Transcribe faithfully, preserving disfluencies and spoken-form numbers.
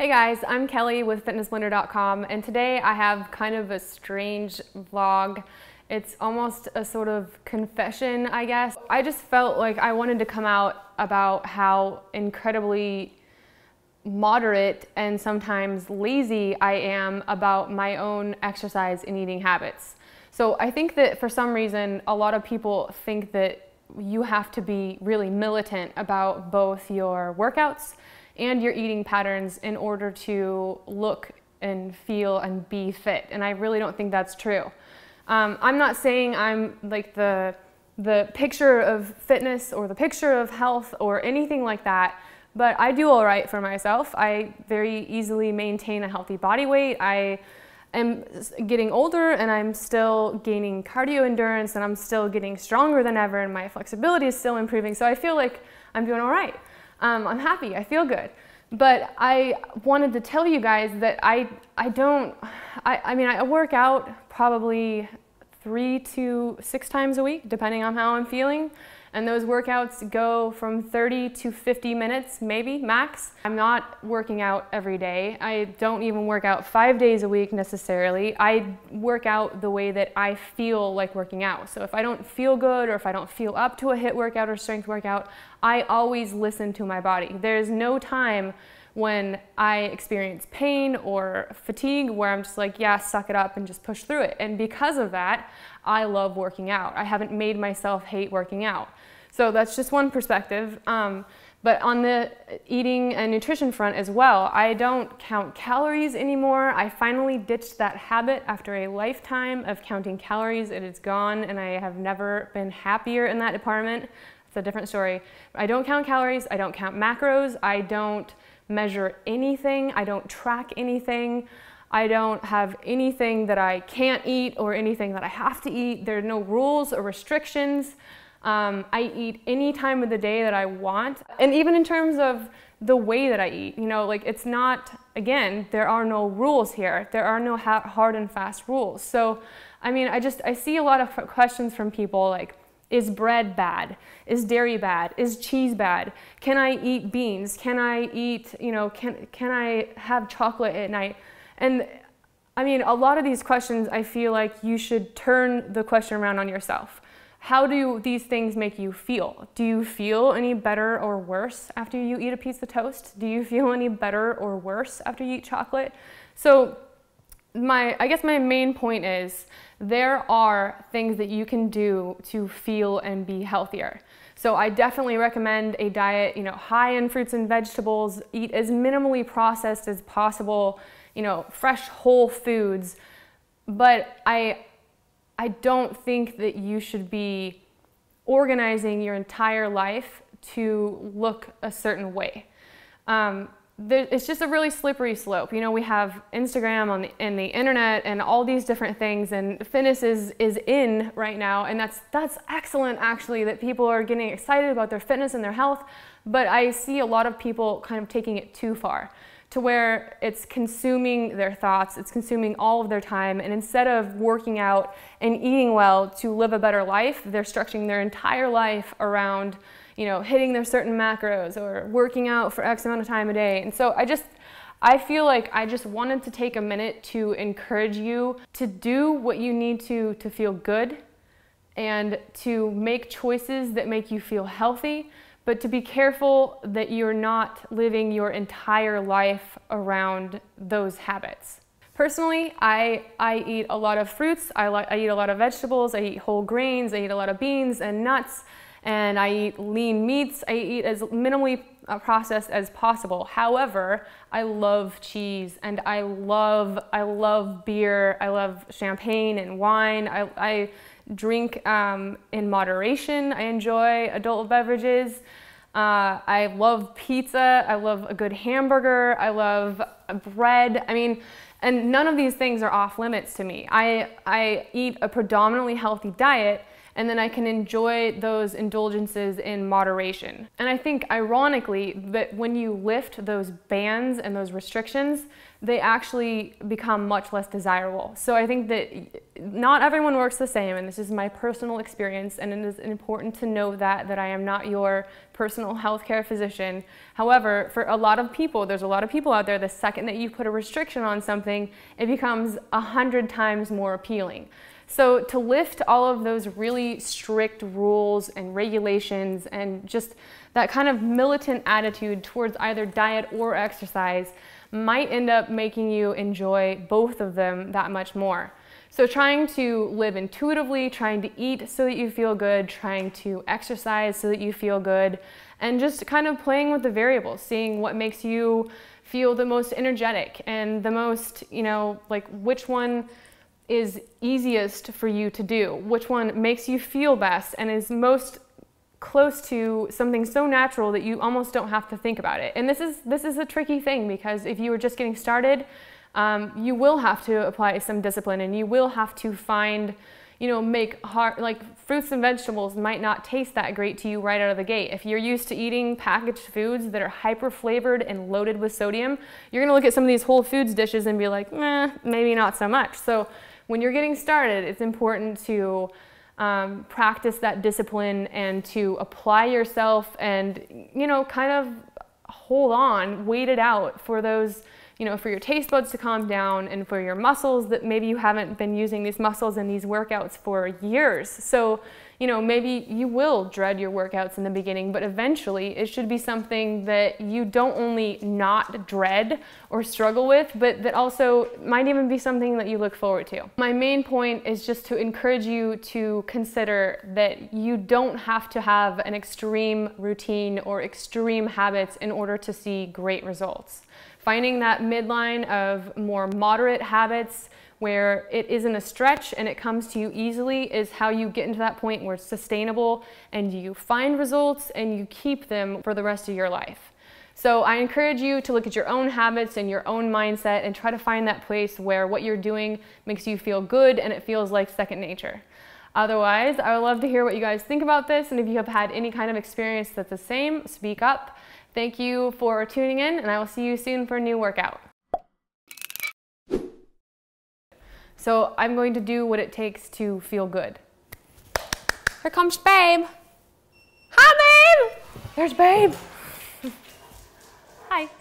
Hey guys, I'm Kelly with fitness blender dot com, and today I have kind of a strange vlog. It's almost a sort of confession, I guess. I just felt like I wanted to come out about how incredibly moderate and sometimes lazy I am about my own exercise and eating habits. So I think that for some reason, a lot of people think that you have to be really militant about both your workouts and your eating patterns in order to look and feel and be fit. And I really don't think that's true. Um, I'm not saying I'm like the, the picture of fitness or the picture of health or anything like that, but I do all right for myself. I very easily maintain a healthy body weight. I am getting older and I'm still gaining cardio endurance and I'm still getting stronger than ever and my flexibility is still improving. So I feel like I'm doing all right. Um, I'm happy, I feel good. But I wanted to tell you guys that I, I don't, I, I mean, I work out probably three to six times a week, depending on how I'm feeling. And those workouts go from thirty to fifty minutes, maybe, max. I'm not working out every day. I don't even work out five days a week necessarily. I work out the way that I feel like working out. So if I don't feel good or if I don't feel up to a HIIT workout or strength workout, I always listen to my body. There's no time when I experience pain or fatigue where I'm just like, yeah, suck it up and just push through it. And because of that, I love working out. I haven't made myself hate working out. So that's just one perspective. Um, but on the eating and nutrition front as well, I don't count calories anymore. I finally ditched that habit after a lifetime of counting calories. It is gone, and I have never been happier in that department. It's a different story. I don't count calories. I don't count macros. I don't measure anything. I don't track anything. I don't have anything that I can't eat or anything that I have to eat. There are no rules or restrictions. Um, I eat any time of the day that I want. And even in terms of the way that I eat, you know, like it's not, again, there are no rules here. There are no hard and fast rules. So, I mean, I just, I see a lot of questions from people like, is bread bad? Is dairy bad? Is cheese bad? Can I eat beans? Can I eat, you know, can, can I have chocolate at night? And I mean, a lot of these questions, I feel like you should turn the question around on yourself. How do these things make you feel? Do you feel any better or worse after you eat a piece of toast? Do you feel any better or worse after you eat chocolate? So my, I guess my main point is there are things that you can do to feel and be healthier. So I definitely recommend a diet, you know, high in fruits and vegetables, eat as minimally processed as possible, you know, fresh whole foods. But I, I don't think that you should be organizing your entire life to look a certain way. Um, It's just a really slippery slope. You know, we have Instagram on the, and the internet and all these different things, and fitness is, is in right now, and that's, that's excellent actually that people are getting excited about their fitness and their health, but I see a lot of people kind of taking it too far to where it's consuming their thoughts, it's consuming all of their time, and instead of working out and eating well to live a better life, they're structuring their entire life around, you know, hitting their certain macros or working out for X amount of time a day. And so I just, I feel like I just wanted to take a minute to encourage you to do what you need to to feel good and to make choices that make you feel healthy, but to be careful that you're not living your entire life around those habits. Personally, I, I eat a lot of fruits, I, I eat a lot of vegetables, I eat whole grains, I eat a lot of beans and nuts, and I eat lean meats. I eat as minimally processed as possible. However, I love cheese and I love, I love beer. I love champagne and wine. I, I drink um, in moderation. I enjoy adult beverages. Uh, I love pizza. I love a good hamburger. I love bread. I mean, and none of these things are off limits to me. I, I eat a predominantly healthy diet, and then I can enjoy those indulgences in moderation. And I think, ironically, that when you lift those bans and those restrictions, they actually become much less desirable. So I think that not everyone works the same, and this is my personal experience, and it is important to know that, that I am not your personal healthcare physician. However, for a lot of people, there's a lot of people out there, the second that you put a restriction on something, it becomes a hundred times more appealing. So to lift all of those really strict rules and regulations and just that kind of militant attitude towards either diet or exercise might end up making you enjoy both of them that much more. So trying to live intuitively, trying to eat so that you feel good, trying to exercise so that you feel good, and just kind of playing with the variables, seeing what makes you feel the most energetic and the most, you know, like which one is easiest for you to do, which one makes you feel best and is most close to something so natural that you almost don't have to think about it. And this is, this is a tricky thing, because if you were just getting started, um, you will have to apply some discipline, and you will have to find, you know, make hard, like fruits and vegetables might not taste that great to you right out of the gate. If you're used to eating packaged foods that are hyper flavored and loaded with sodium, you're gonna look at some of these whole foods dishes and be like, eh, maybe not so much. So when you're getting started, it's important to Um, practice that discipline and to apply yourself and, you know, kind of hold on, wait it out for those, you know, for your taste buds to calm down and for your muscles that maybe you haven't been using these muscles and these workouts for years. So, you know, maybe you will dread your workouts in the beginning, but eventually it should be something that you don't only not dread or struggle with, but that also might even be something that you look forward to. My main point is just to encourage you to consider that you don't have to have an extreme routine or extreme habits in order to see great results. Finding that midline of more moderate habits where it isn't a stretch and it comes to you easily is how you get into that point where it's sustainable and you find results and you keep them for the rest of your life. So I encourage you to look at your own habits and your own mindset and try to find that place where what you're doing makes you feel good and it feels like second nature. Otherwise, I would love to hear what you guys think about this, and if you have had any kind of experience that's the same, speak up. Thank you for tuning in, and I will see you soon for a new workout. So I'm going to do what it takes to feel good. Here comes Babe. Hi, Babe. There's Babe. Hi.